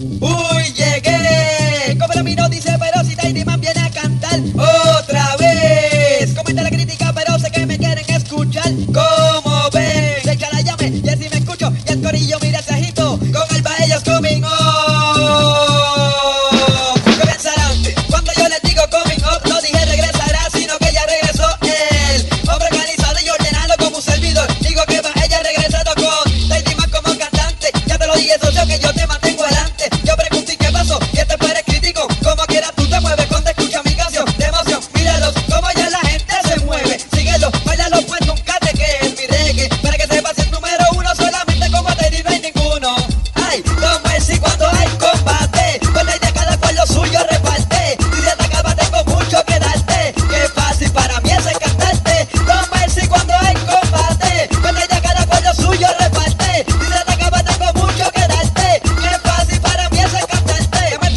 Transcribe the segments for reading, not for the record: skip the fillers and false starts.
Uy, llegué, como la miro dice, pero si Tiny Man viene a cantar otra vez. Comenta la crítica, pero sé que me quieren escuchar. Como ven, se echa la llame, y así me escucho, y el corillo mira ese ajito, con el paellos coming up. ¿Qué pensarán? Cuando yo les digo coming up, no dije regresará, sino que ya regresó él. Hombre organizado y ordenado como un servidor, digo que va ella regresado con Tiny Man como cantante. Ya te lo dije, socio, que yo te mantengo adelante. Yo pregunté qué pasó, y este fue el crítico. Como quieras tú te mueves cuando escuchas mi canción de emoción. Míralos, como ya la gente se mueve. Síguelo, bailalo pues nunca te quejes. Mi reggae, para que sepas el número uno. Solamente como Tiny no hay ninguno. Ay, no me si cuando hay combate, con la idea cada cual lo suyo reparte. Si te atacaba tengo mucho que darte. Qué fácil para mí es encantarte. No me si cuando hay combate, con la idea cada cual lo suyo reparte. Si te atacaba tengo mucho que darte. Mira que esto no es mentira, de lo que yo te hablo de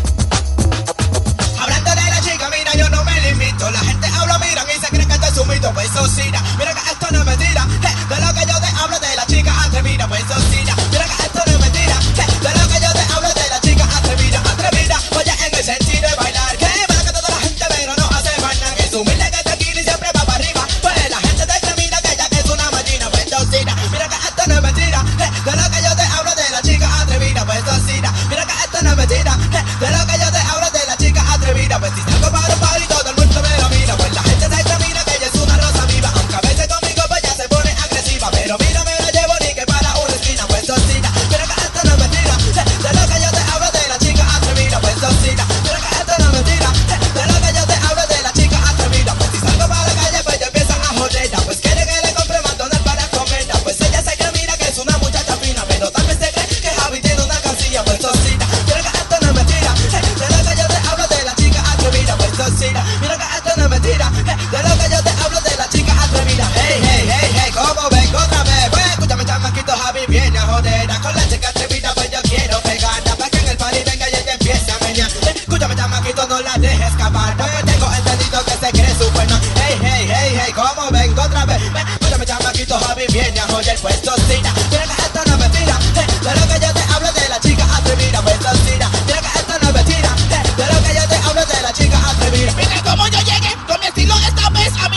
la chica atrevida, pues socina. Mira que esto no es mentira, de lo que yo te hablo de la chica atrevida, atrevida. Oye, en el sentido de bailar, que para que toda la gente pero no hace vaina, que es humilde, que está aquí y siempre va para arriba. Pues la gente te examina que ella que es una máquina, pues socina. Mira que esto no es mentira, de lo que yo te hablo de la chica atrevida, pues socina. Mira que esto no es mentira, de lo que yo te hablo de la chica atrevida, pues si salgo para un par y todo el mundo me lo mira, pues la gente te examina que ella es una rosa. Pero mira, me la llevo ni que para una esquina, pues socina. Mira que esto no es mentira, de lo que yo te hablo de la chica atrevida, pues socina. Mira que esto no es mentira, de lo que yo te hablo de la chica atrevida. Pues si salgo para la calle, pues ya empiezan a joderla. Pues quiere que le compre McDonald's para comerla. Pues ella se cree, mira que es una muchacha fina, pero tal vez se cree que Javi tiene una casilla, pues socina. Mira que esto no es mentira, de lo que yo te hablo de la chica atrevida, pues socina. Mira que esto no es mentira, de lo que yo te hablo de la chica atrevida. Hey, hey, hey, hey, ¿cómo ven? Viene a joderla con la chica atrevida, pues yo quiero pegarla, para que en el party venga y ella empiece a menear. Escúchame, chamaquito, no la dejes escapar, pues tengo entendido que se cree su bueno. Hey, hey, hey, hey, ¿cómo vengo otra vez? Escúchame, chamaquito, Javi viene a joder, pues socina. Mira que esto no es mentira, de lo que yo te hablo de la chica atrevida, pues socina. Mira que esto no es mentira, de lo que yo te hablo de la chica atrevida. Mira cómo yo llegué con mi estilo esta vez a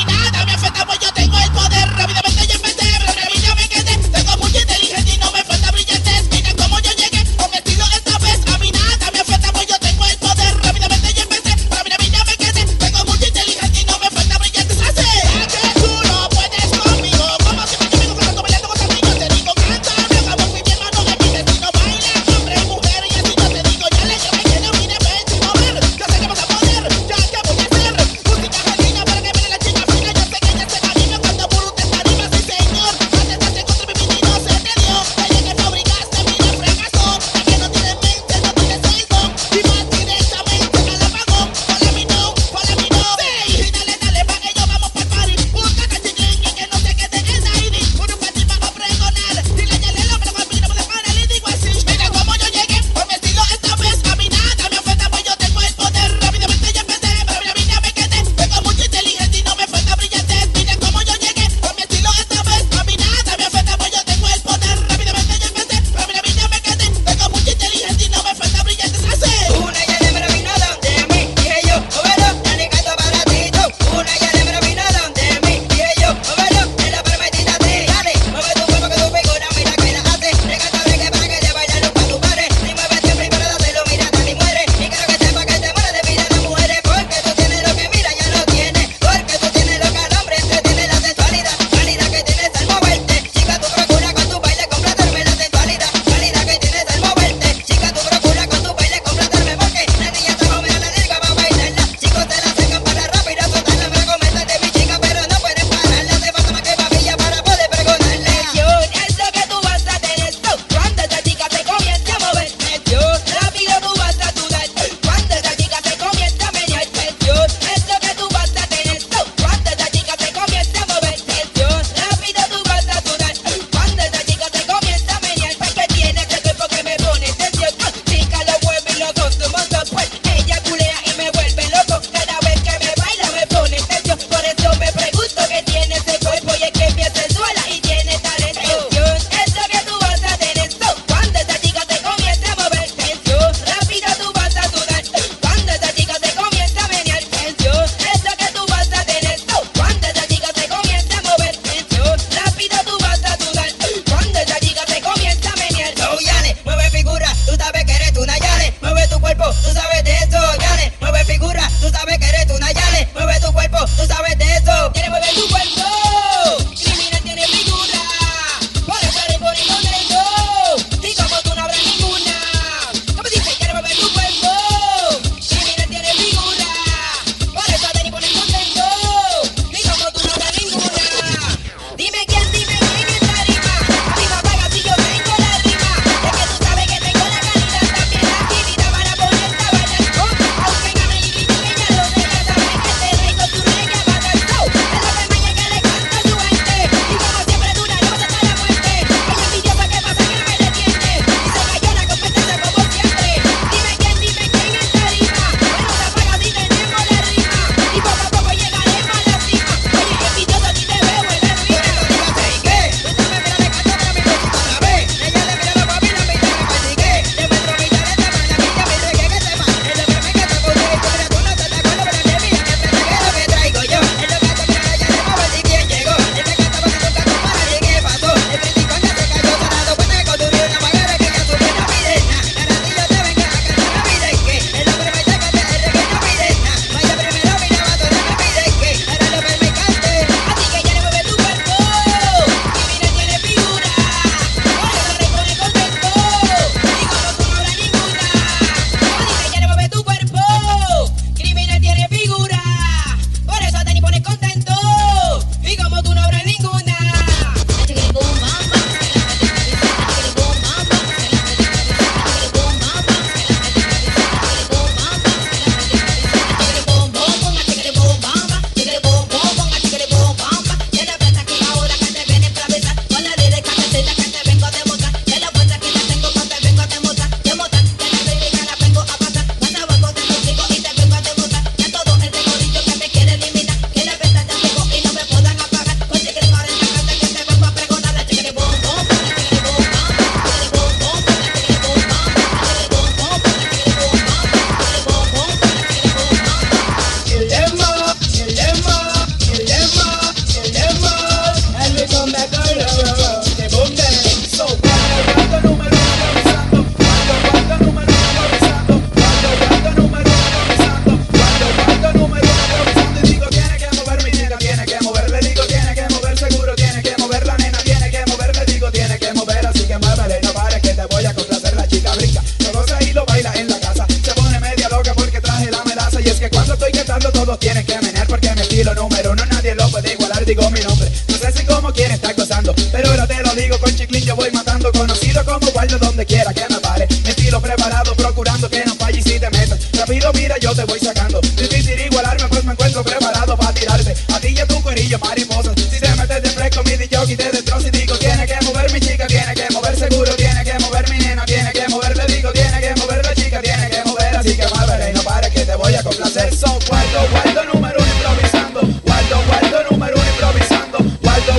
número uno, nadie lo puede igualar, digo mi nombre. No sé si como quien está gozando, pero ahora te lo digo, con chiclín yo voy matando. Conocido como guardo donde quiera que me pare, mi estilo preparado, procurando que no falle y si te metas. Rápido mira, yo te voy sacando, difícil igualarme, pues me encuentro preparado para tirarte a ti y a tu cuerillo, mariposas. Si te metes de fresco, mi DJ te destrozo y digo, tiene que mover mi chica, tiene que mover seguro, tiene que mover mi nena, tiene que mover, le digo, tiene que mover la chica, tiene que mover, así que más veré y no pares que te voy a complacer. So guardo número uno improvisando, guardo número uno improvisando, guardo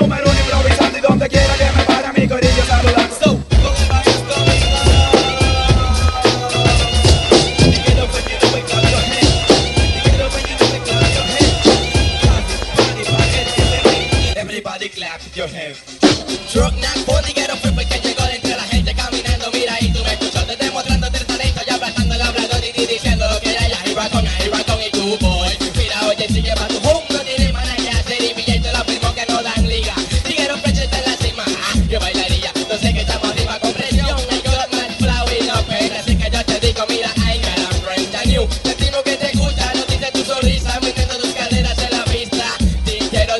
número uno improvisando, y donde quiera que me para mi corillo saludando. Everybody clap your hands. Drug not 40 get up flip que llegó entre la gente caminando, mira y tú me escuchaste demostrándote el talento y abrazando el hablador y diciendo lo que era ya y ratón y tú boy. Mira oye si lleva tu home no tiene mana que hacer y billete la firmó que no dan liga. Dijeron precho está en la cima, yo bailaría, no sé que estamos arriba con presión. I got my flow y no pena, así que yo te digo mira I got a friend that you. Destino que te gusta, no dice tu sonrisa, metiendo tus caderas en la pista.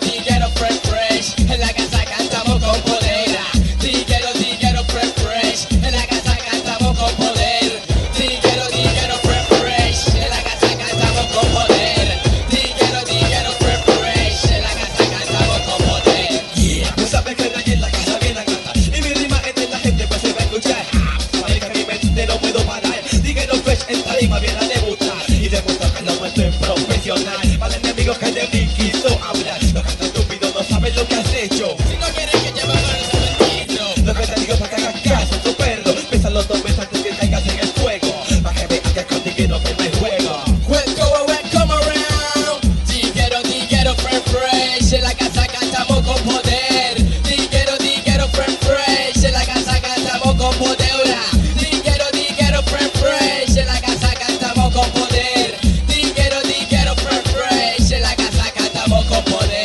Diguero fresh fresh, en la casa cantamos con poder. Diguero fresh fresh, en la casa cantamos con poder. Diguero fresh fresh, en la casa cantamos con poder. Diguero fresh fresh, en la casa cantamos con poder. Yeah, no sabes que nadie en la casa viene a cantar y mi rima es de la gente pues se va a escuchar. Sabes que mi mente no puedo parar. Diguero fresh en la rima viene a debutar y demuestra que no me estoy profesional. Para enemigos que de mí quiso hablar. Lo que has hecho, si no quieres que lleve a lo que te digo es para que hagas caso, tu perro. Pésalo dos veces antes que caigas en el fuego, para que veas que contigo no me juego. Come around. Diguero fresh fresh, en la casa cantamos con poder. Diguero fresh fresh, en la casa cantamos con poder. Diguero fresh fresh, en la casa cantamos con poder. Diguero fresh fresh, en la casa cantamos con poder.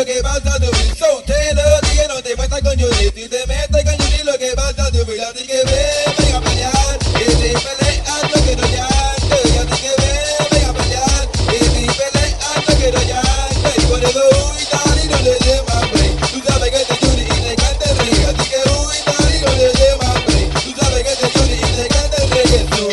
lo que pasa a tu vida. So, te lo dije, no te metas con Judy. Si te metes con Judy, lo que pasa a tu vida. Así que ven, venga a pelear. Que si peleas, no quiero llanto. Así que ven, venga a pelear. Que si peleas, no quiero llanto. Y por eso huí, tal y no le dé más play. Tú sabes que te Judy y te canta el reggae. Así que huí, tal y no le dé más play. Tú sabes que te Judy y te canta el reggae. Tú.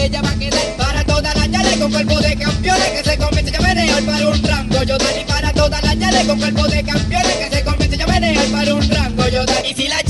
Ella va a quedar para todas las chales con cuerpo de campeones que se convierten. rango yo y para todas las chales con cuerpo de campeones que se convierte yo menea para un rango yo. Y si la